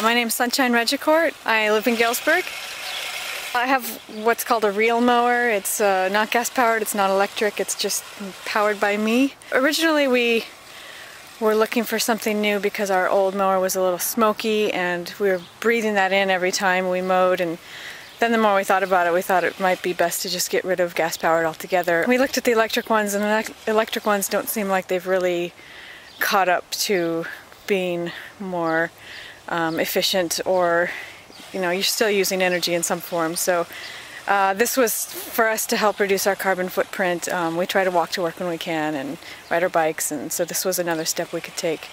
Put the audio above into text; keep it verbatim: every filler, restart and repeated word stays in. My name's Sunshine Regiacorte. I live in Galesburg. I have what's called a reel mower. It's uh, not gas powered, it's not electric, it's just powered by me. Originally we were looking for something new because our old mower was a little smoky and we were breathing that in every time we mowed, and then the more we thought about it, we thought it might be best to just get rid of gas powered altogether. We looked at the electric ones, and the electric ones don't seem like they've really caught up to being more um, efficient, or, you know, you're still using energy in some form. So uh, this was for us to help reduce our carbon footprint. Um, we try to walk to work when we can and ride our bikes, and so this was another step we could take.